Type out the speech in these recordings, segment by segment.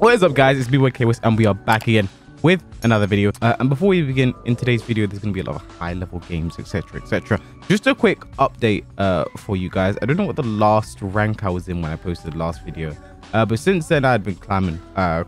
What is up, guys? It's me, Kyberius, and we are back again with another video. And before we begin, in today's video, there's going to be a lot of high-level games, etc., etc. Just a quick update for you guys. I don't know what the last rank I was in when I posted the last video, but since then, I've been climbing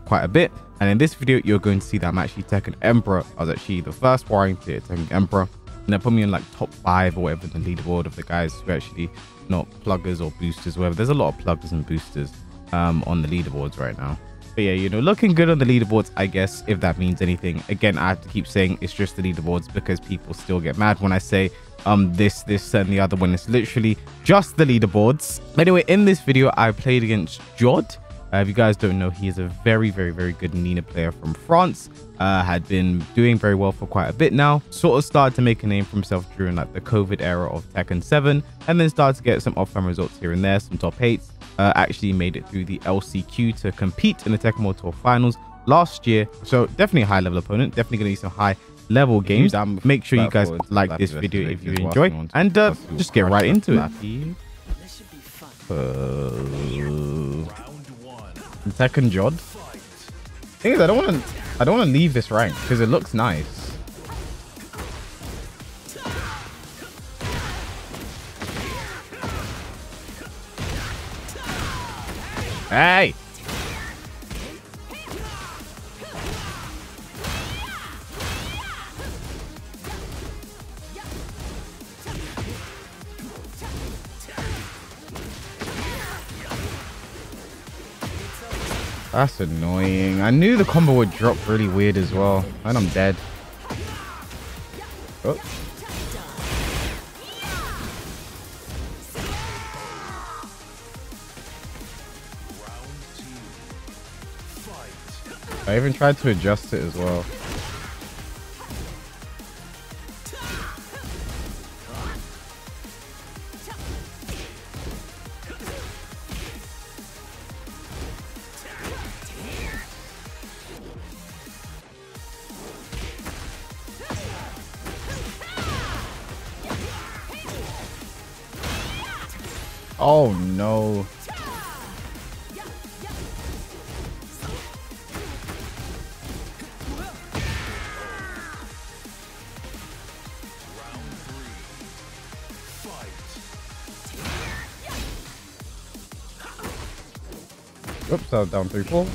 quite a bit. And in this video, you're going to see that I'm actually Tekken Emperor. I was actually the first warring to Tekken Emperor, and they put me in like top 5 or whatever in the leaderboard of the guys who are actually not pluggers or boosters, whatever. There's a lot of pluggers and boosters on the leaderboards right now. But yeah, you know, looking good on the leaderboards, I guess, if that means anything. Again, I have to keep saying it's just the leaderboards because people still get mad when I say this and the other one. It's literally just the leaderboards. Anyway, in this video, I played against Jodd. If you guys don't know, he is a very, very good Nina player from France. Had been doing very well for quite a bit now. Sort of started to make a name for himself during like the COVID era of Tekken 7, and then started to get some off-camera results here and there, some top 8s. Actually made it through the LCQ to compete in the Tekken Motor Finals last year. So definitely a high-level opponent. Definitely going to be some high-level games. Make sure you guys like this video if you enjoy, and just get right into it. Tekken Jodd. Thing is, I don't want to leave this rank because it looks nice. Hey! That's annoying. I knew the combo would drop really weird as well. And I'm dead. Oh. I even tried to adjust it as well. Oh no. Oops, I was down 3-4.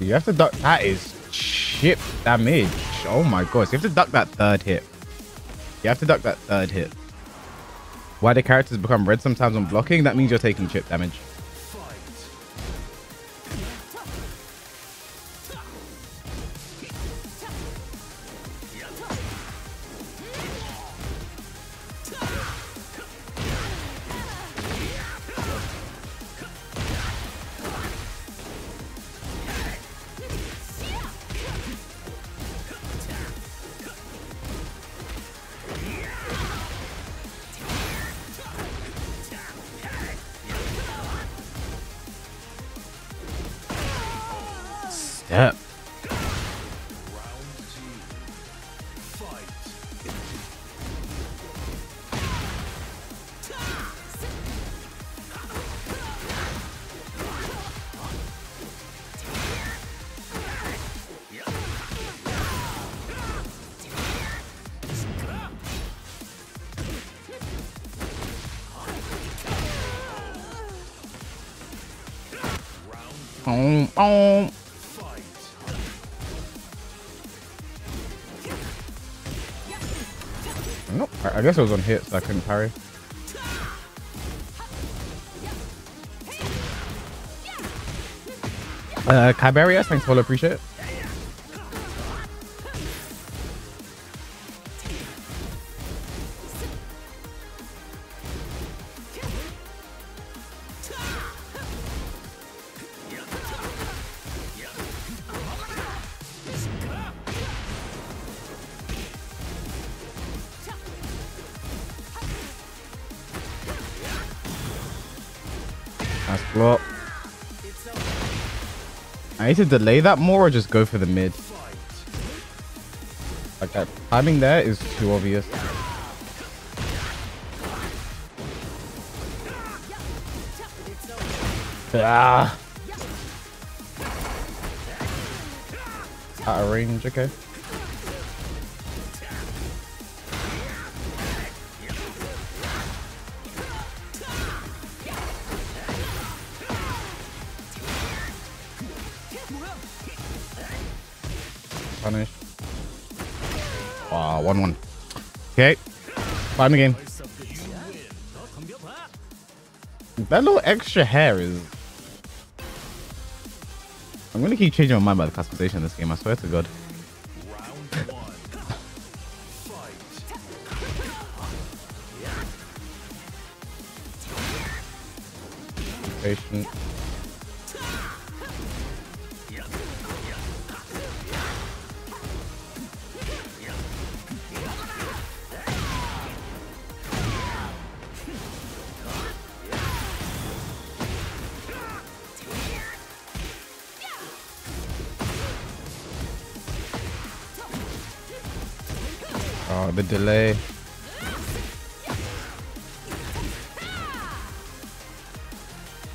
You have to duck. That is chip damage. Oh my gosh. You have to duck that third hit. You have to duck that third hit. Why do characters become red sometimes on blocking? That means you're taking chip damage. Yep. Oh. Nope. I guess I was on hit, so I couldn't parry. Kyberius, thanks for all, appreciate it. Nice block. I need to delay that more or just go for the mid. Like that timing there is too obvious. Ah. Out of range, okay. Punish. Ah, 1-1. Okay. Time the game. That little extra hair is... I'm gonna keep changing my mind about the customization of this game, I swear to God. Patient. Oh, the delay.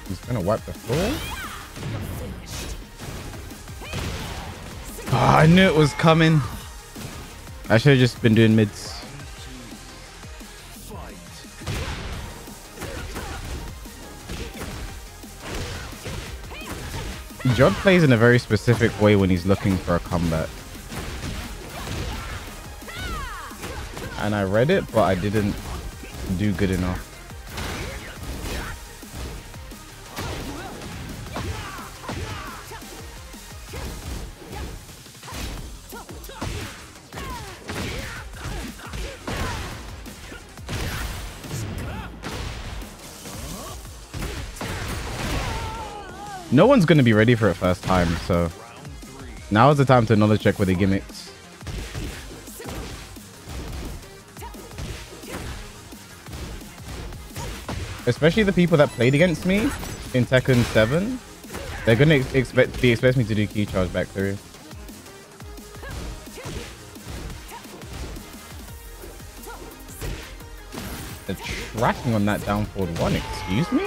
He's gonna wipe the floor. Oh, I knew it was coming. I should have just been doing mids. Jodd plays in a very specific way when he's looking for a comeback. And I read it, but I didn't do good enough. No one's going to be ready for it first time, so now is the time to knowledge check with the gimmicks. Especially the people that played against me in Tekken 7, they're gonna expect me to do key charge back through. They're trashing on that down forward one. Excuse me.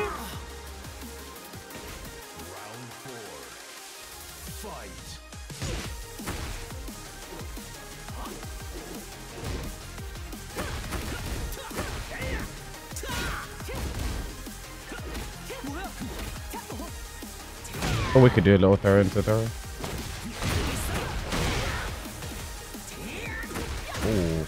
Or we could do a little throw into throw. Ooh.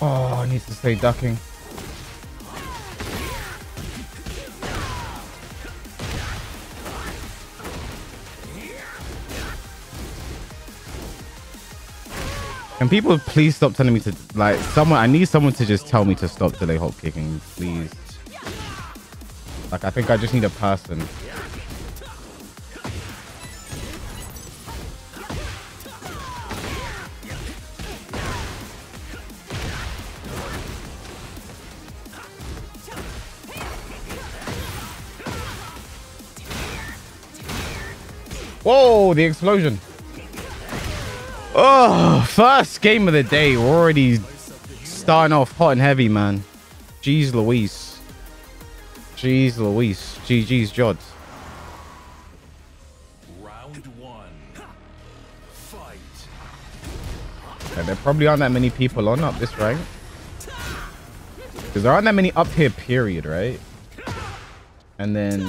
Oh, I need to stay ducking. Can people please stop telling me to, like, someone, I need someone to just tell me to stop delay hop kicking, please. Like, I think I just need a person. Whoa, the explosion. Oh, first game of the day. We're already starting off hot and heavy, man. Jeez Louise. Jeez Louise. GG's Jodd. Round one. Fight. Okay, there probably aren't that many people on up this rank. Because there aren't that many up here, period, right? And then...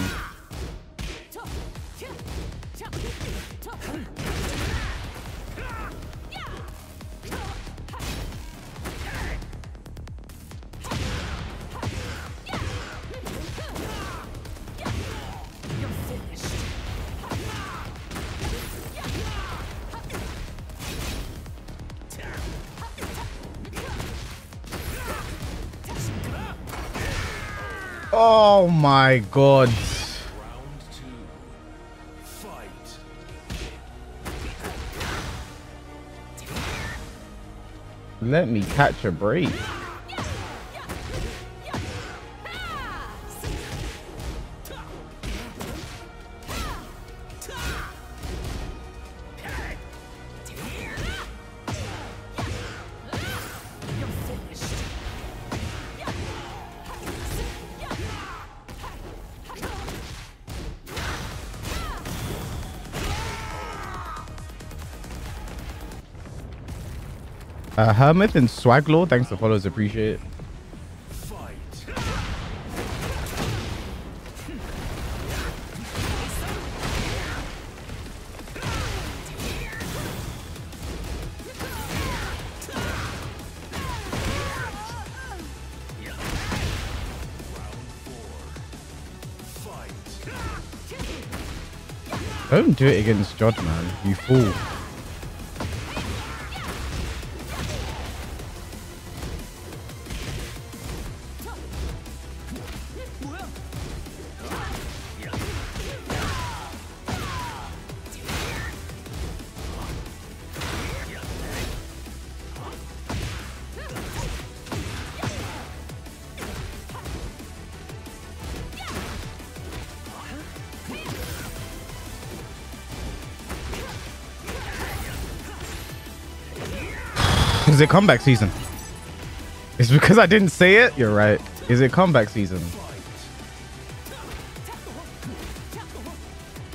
Oh my God. Round two. Fight. Let me catch a break. Hermit and Swaglaw, thanks for follows, appreciate it. Don't do it against Jodd, man, you fool. Is it comeback season? It's because I didn't say it. You're right. Is it comeback season?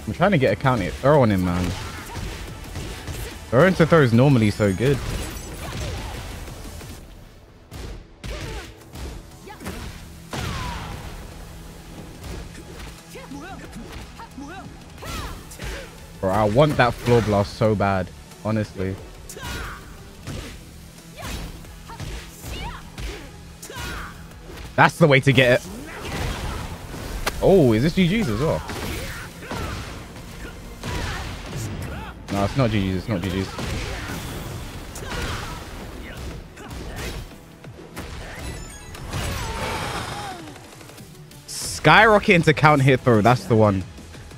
I'm trying to get a county throw on him, man. Throw into throw is normally so good. Bro, I want that floor blast so bad, honestly. That's the way to get it. Oh, is this GG's as well? No, it's not GG's. It's not GG's. Skyrocket into count hit throw. That's the one.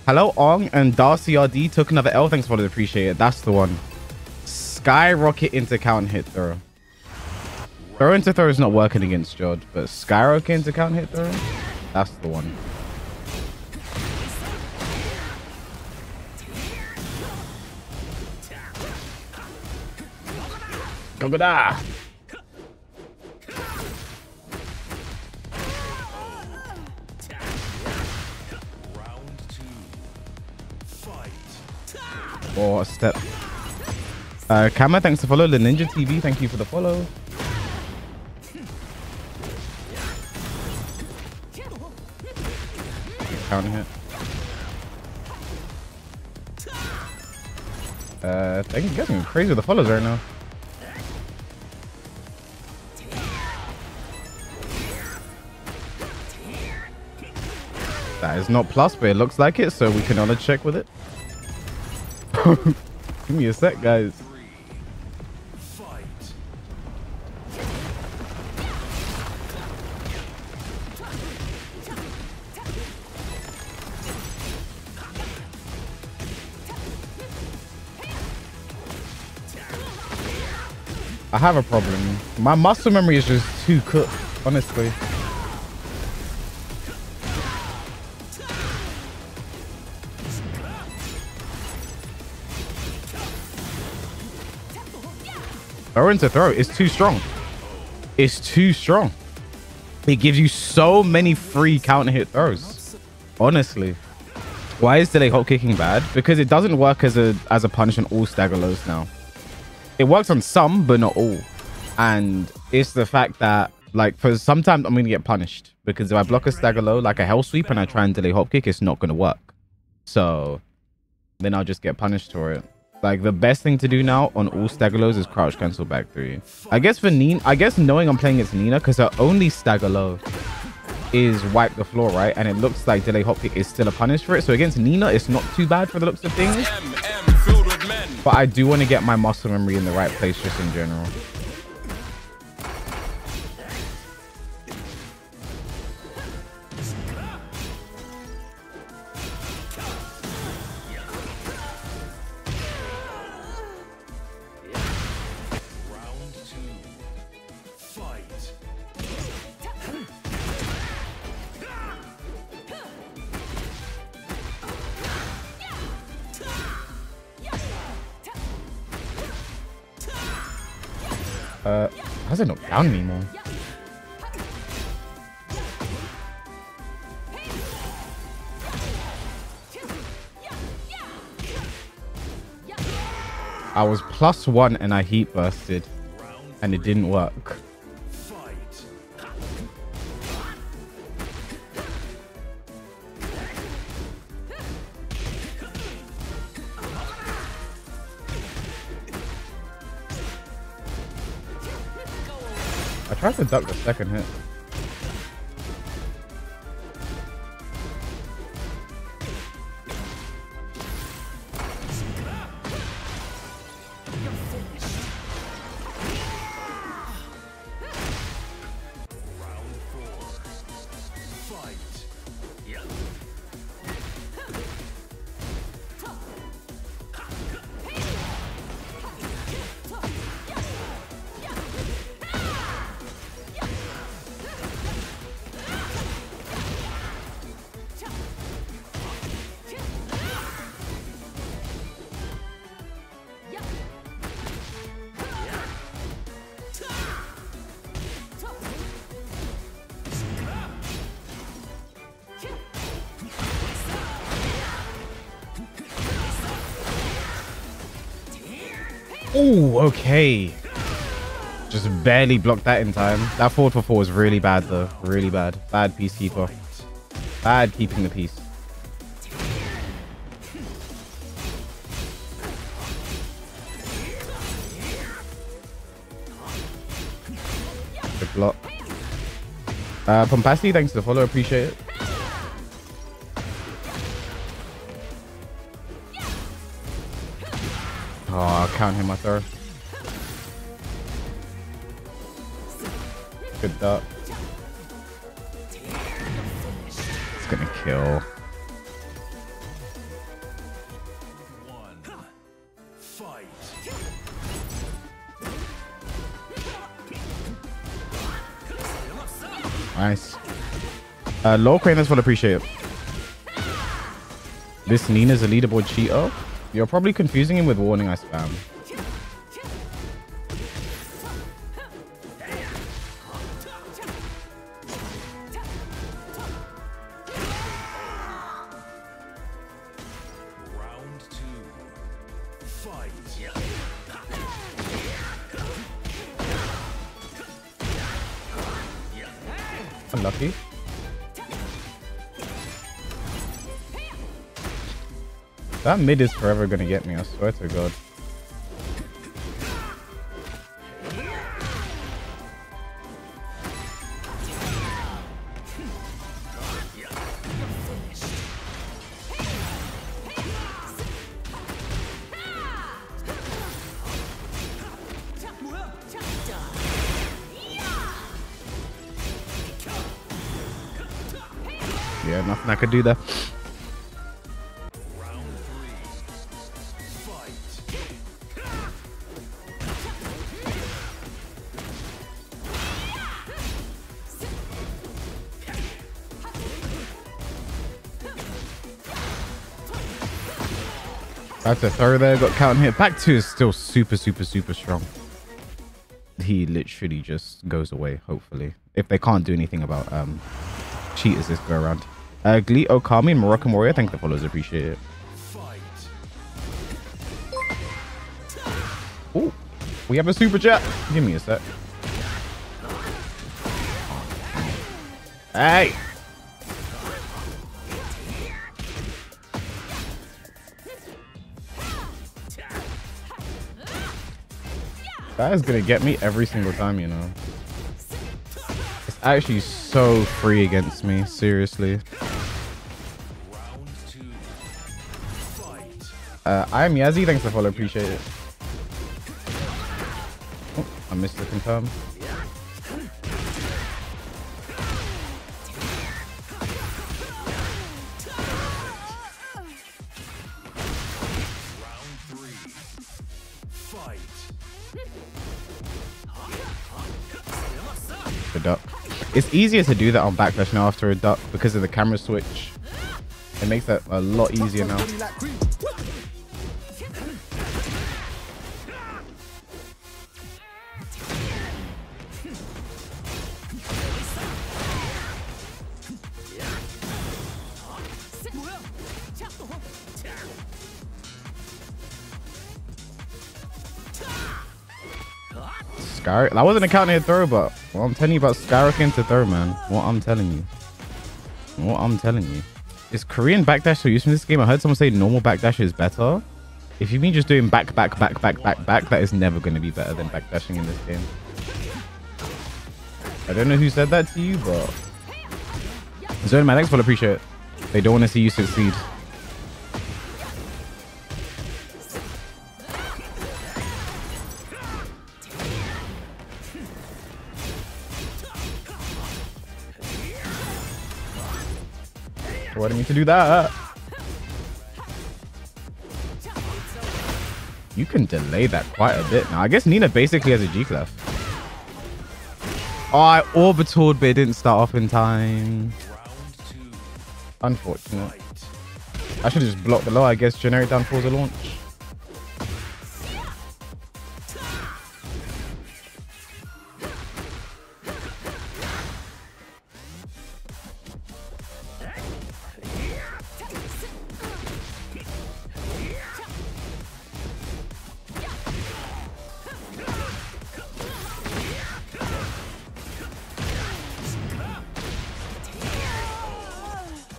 Hello, Ong and Darcy RD took another L. Thanks for the appreciate it. That's the one. Skyrocket into count hit throw. Throw into throw is not working against Jodd, but Skyrocket into count hit throw? That's the one. Gogoda! Oh, a step. Kama, thanks for follow. The Ninja TV, thank you for the follow. Hit. I'm getting crazy with the follows right now. That is not plus, but it looks like it, so we can honor check with it. Give me a sec, guys. I have a problem. My muscle memory is just too cooked, honestly. Throw into throw is too strong. It's too strong. It gives you so many free counter hit throws, honestly. Why is delay hop kicking bad? Because it doesn't work as a punch on all stagger lows now. It works on some, but not all. And it's the fact that, like, for sometimes I'm going to get punished. Because if I block a stagger low, like a hell sweep, and I try and delay hop kick, it's not going to work. So then I'll just get punished for it. Like, the best thing to do now on all stagger lows is crouch cancel back three. I guess for Nina, I guess knowing I'm playing against Nina, because her only stagger low is wipe the floor, right? And it looks like delay hop kick is still a punish for it. So against Nina, it's not too bad for the looks of things. But I do want to get my muscle memory in the right place just in general. How's it not down anymore? I was plus one and I heat bursted and it didn't work. I tried to duck the second hit. Oh, okay. Just barely blocked that in time. That 4-4 was really bad, though. Really bad. Bad peacekeeper. Bad keeping the peace. Good block. Pompassi, thanks for the follow. Appreciate it. Oh, I'll count him my throw. Good duck. It's gonna kill. Nice. Low crane, that's what I appreciate. This Nina's a leaderboard cheater. You're probably confusing him with warning I spam. Round two. Fight. Unlucky. That mid is forever gonna get me, I swear to God. Yeah, nothing I could do there. That's a throw there, got count hit. Back two is still super, super, super strong. He literally just goes away, hopefully. If they can't do anything about cheaters this go around. Glee Okami and Moroccan Warrior, thank the followers, appreciate it. Oh, we have a super chat. Give me a sec. Hey! That is gonna get me every single time, you know. It's actually so free against me, seriously. I am Yazzie, thanks for the follow, appreciate it. Oh, I missed the confirm. Duck. It's easier to do that on backlash now after a duck because of the camera switch. It makes that a lot easier now. Skyrock. That wasn't a counted throw, but what I'm telling you about skyrocketing to throw, man. What I'm telling you. What I'm telling you. Is Korean backdash so useful in this game? I heard someone say normal backdash is better. If you mean just doing back, that is never going to be better than backdashing in this game. I don't know who said that to you, but... Zone, my next will appreciate it. They don't want to see you succeed. Why do I need to do that? You can delay that quite a bit now. I guess Nina basically has a G clef. Oh, I orbitaled, but it didn't start off in time. Unfortunate. I should have just blocked the low. I guess generic down for the launch.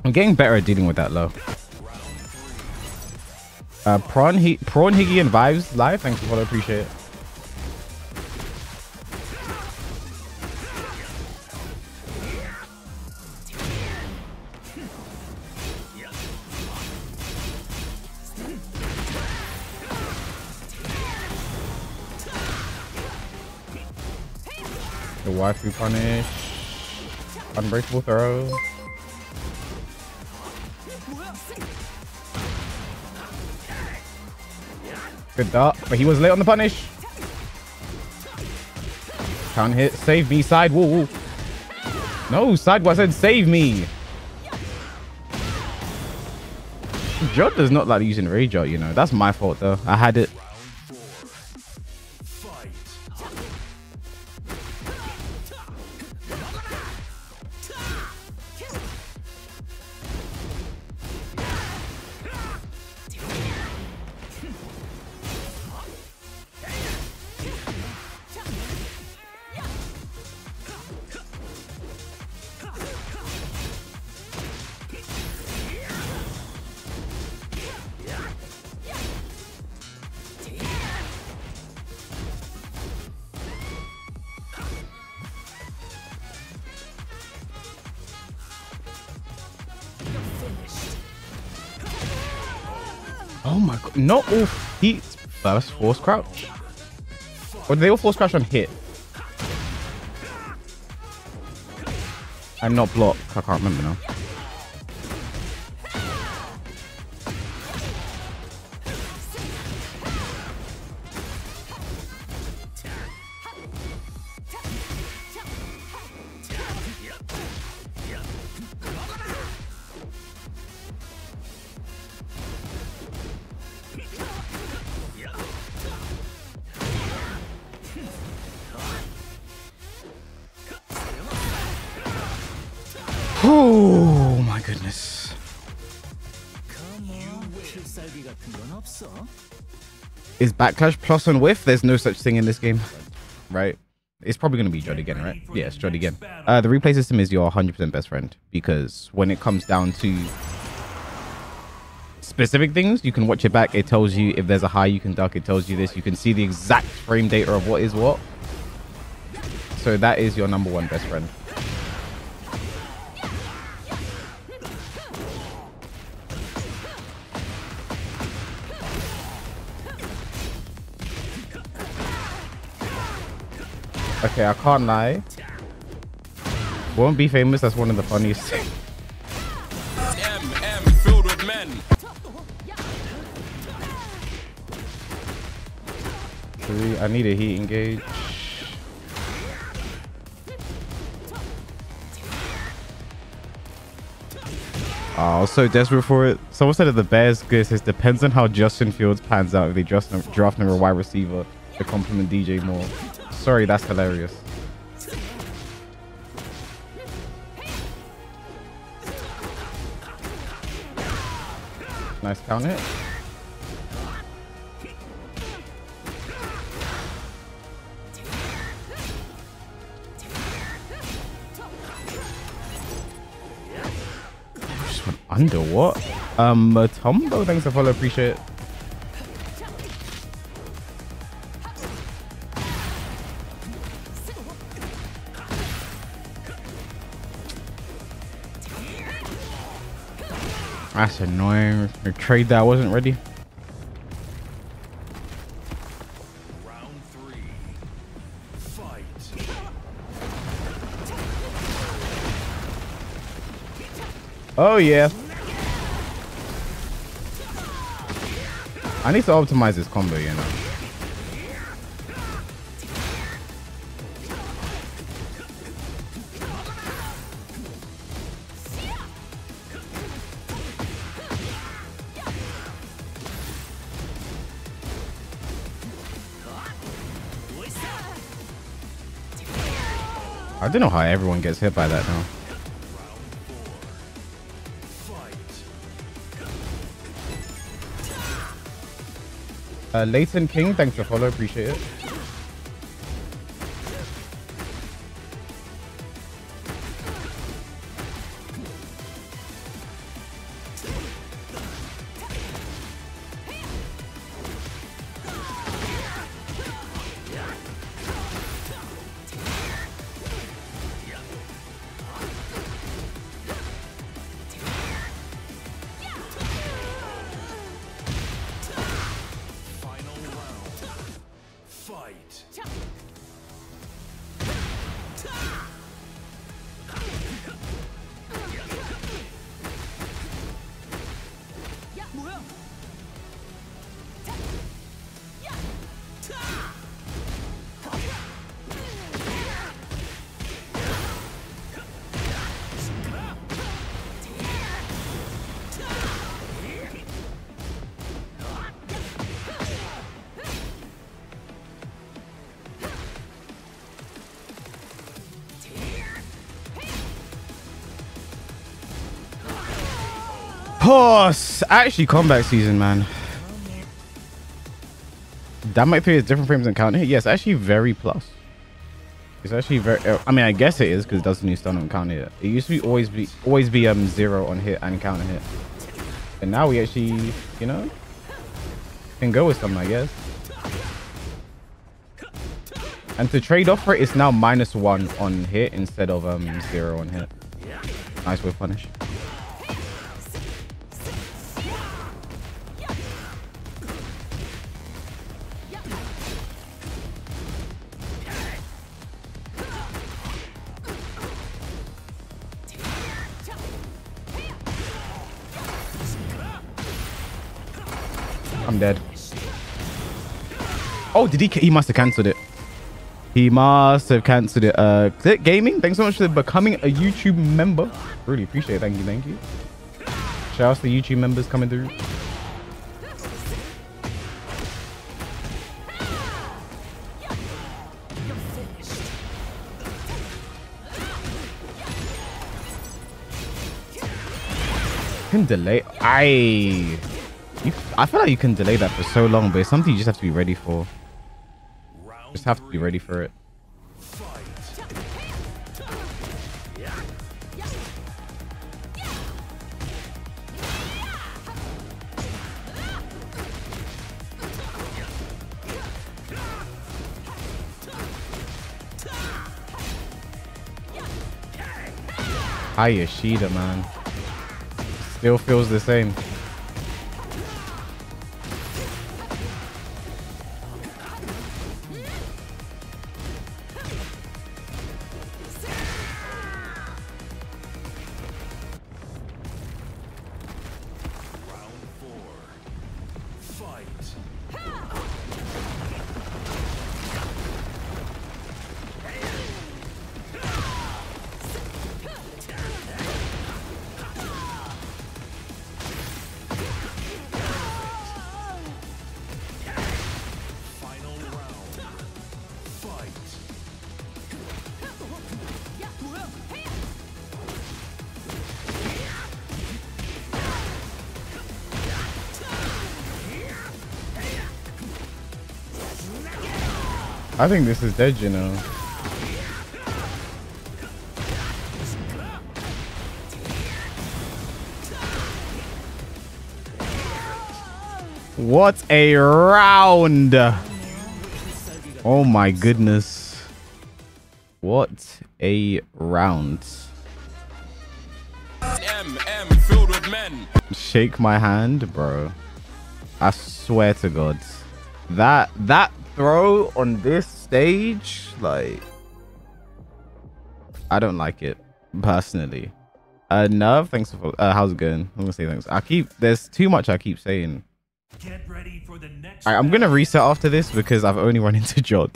I'm getting better at dealing with that low. Prawn, Higgy, and Vibes live. Thanks for what I appreciate it. The waifu punish. Unbreakable throw. Good dart, but he was late on the punish. Can't hit. Save me, side. Whoa, whoa. No, side. I said save me. Jodd does not like using rage art, you know. That's my fault, though. I had it. Oh my god, not all heats first force crouch. Or do they all force crouch on hit? And not block. I can't remember now. Oh my goodness. Is backlash plus on whiff? There's no such thing in this game, right? It's probably going to be Jodd again, right? Yeah, it's Jodd again. The replay system is your 100% best friend, because when it comes down to specific things, you can watch it back. It tells you if there's a high, you can duck. It tells you this. You can see the exact frame data of what is what. So that is your number one best friend. Okay, I can't lie. Won't be famous. That's one of the funniest things. Filled with men. Three. I need a heat engage. Oh, I was so desperate for it. Someone said that the Bears good says depends on how Justin Fields pans out. If they draft number wide receiver to compliment DJ more. Sorry, that's hilarious. Nice count hit. An under what? Tombo, thanks for follow, appreciate it. That's annoying. The trade that I wasn't ready. Round three. Fight. Oh yeah. I need to optimize this combo, you know. I don't know how everyone gets hit by that now. Leighton King, thanks for follow, appreciate it. Actually, comeback season, man. That might play as different frames and counting. Yes, actually, very plus. It's actually very. I mean, I guess it is because it does a new stun on counter hit. It used to be always be zero on hit and counter hit, and now we actually, you know, can go with something, I guess. And to trade off for it, it's now -1 on hit instead of 0 on hit. Nice way to punish. Dead. Oh, did he must have cancelled it. He must have cancelled it. Is it Gaming, thanks so much for becoming a YouTube member, really appreciate it. Thank you, thank you. Shout out to the YouTube members coming through. Can delay. I feel like you can delay that for so long, but it's something you just have to be ready for. Just have to be ready for it. Hi, Yoshida, man. Still feels the same. I think this is dead, you know. What a round. Oh my goodness. What a round. Filled with men. Shake my hand, bro. I swear to God. That throw on this stage, like, I don't like it personally. Nerve, thanks for how's it going? I'm gonna say thanks. There's too much I keep saying. Get ready for the next. All right, I'm gonna reset after this because I've only run into Jodd.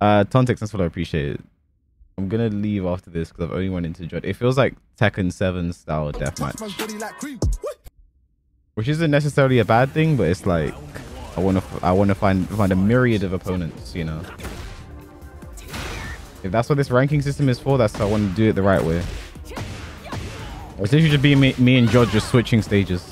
Tontex, that's what I appreciate. I'm gonna leave after this because I've only run into Jodd. It feels like Tekken 7 style deathmatch, which isn't necessarily a bad thing, but it's like I wanna find a myriad of opponents, you know. If that's what this ranking system is for, that's how I want to do it the right way. It's literally just being me and George just switching stages.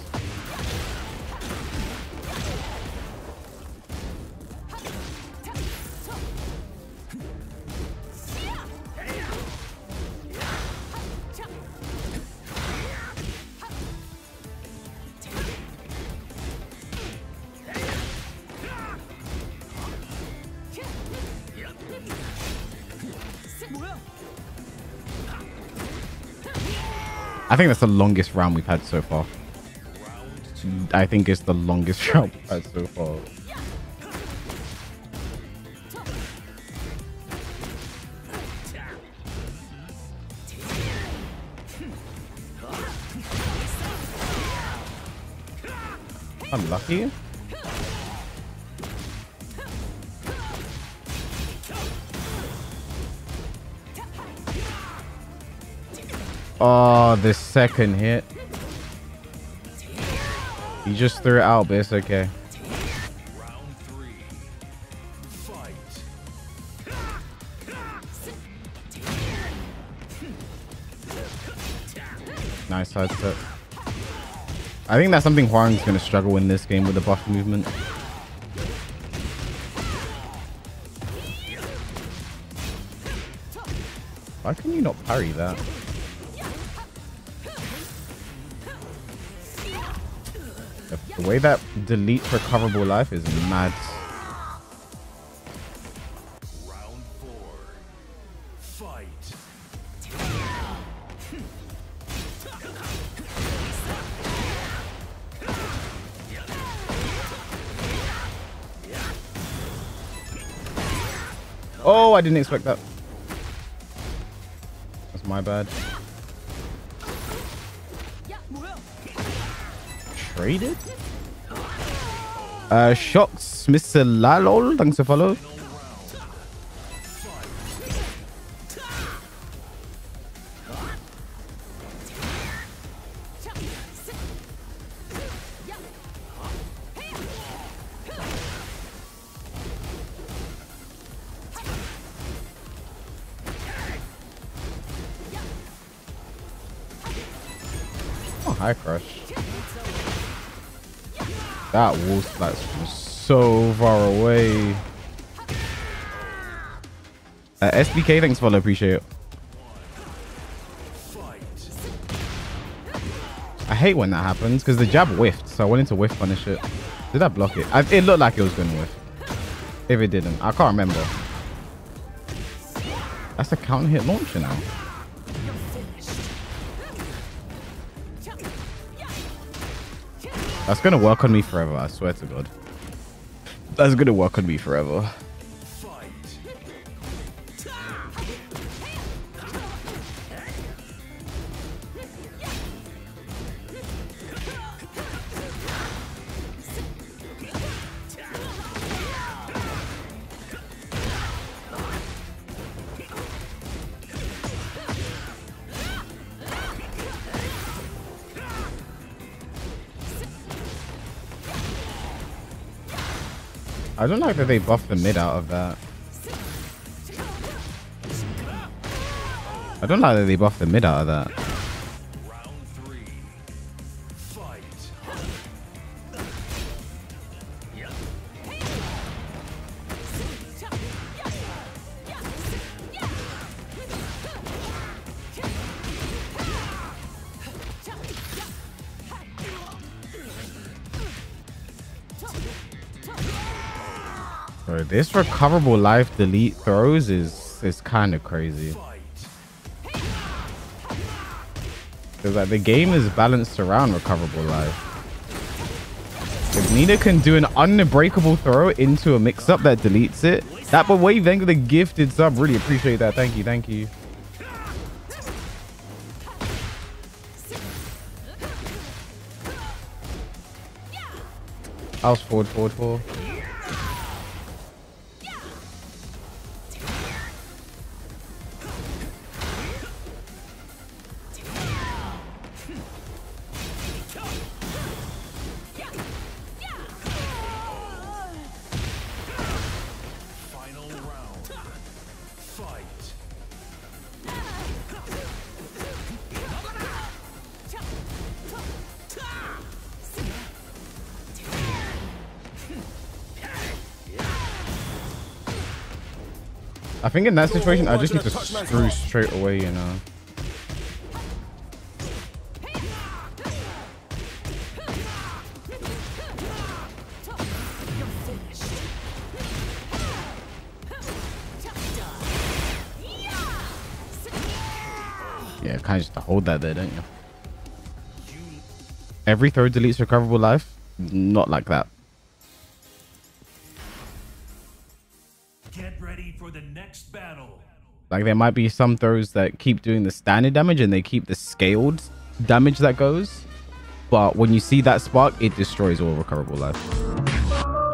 I think that's the longest round we've had so far. I think it's the longest round we've had so far. I'm lucky. Oh, the second hit. He just threw it out, but it's okay. Round three. Fight. Nice side step. I think that's something Huang's going to struggle in this game with the buff movement. Why can you not parry that? The way that deletes recoverable life is mad. Round four. Fight. Oh, I didn't expect that. That's my bad. Traded? Shots, Mr. Lalol, thanks for follow. Oh, high crush. That wall splash was so far away. SBK, thanks for the appreciate it. I hate when that happens because the jab whiffed, so I wanted to whiff punish it. Did I block it? It looked like it was going to whiff. If it didn't, I can't remember. That's a counter hit launcher now. That's going to work on me forever, I swear to God. That's going to work on me forever. Fight. I don't like that they buffed the mid out of that. I don't like that they buffed the mid out of that. Round three. Fight. Bro, this recoverable life delete throws is kind of crazy. Because like the game is balanced around recoverable life. If Nina can do an unbreakable throw into a mix-up that deletes it, that but wait, thank you for the gifted sub. Really appreciate that. Thank you, thank you. I was forward. I think in that situation, I just need to screw straight away, you know. Yeah, kind of just to hold that there, don't you? Every throw deletes recoverable life? Not like that. Like there might be some throws that keep doing the standard damage and they keep the scaled damage that goes. But when you see that spark, it destroys all recoverable life.